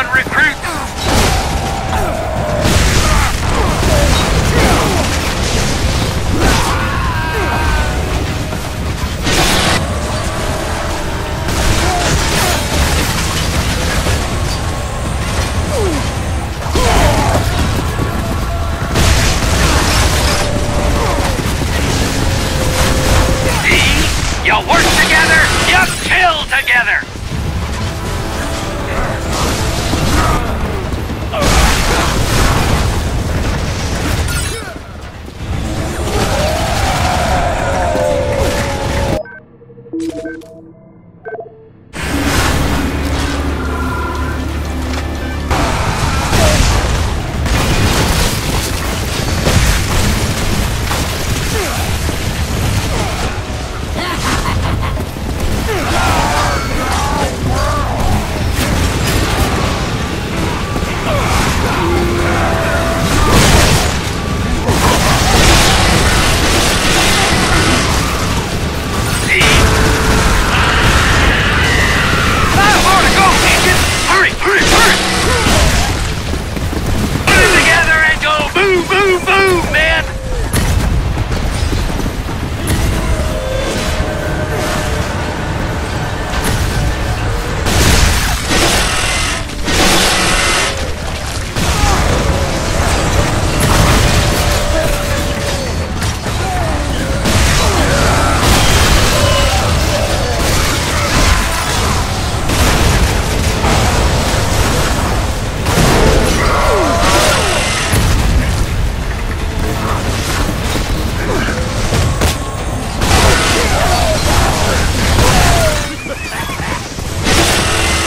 on recruits! Work together, you kill together!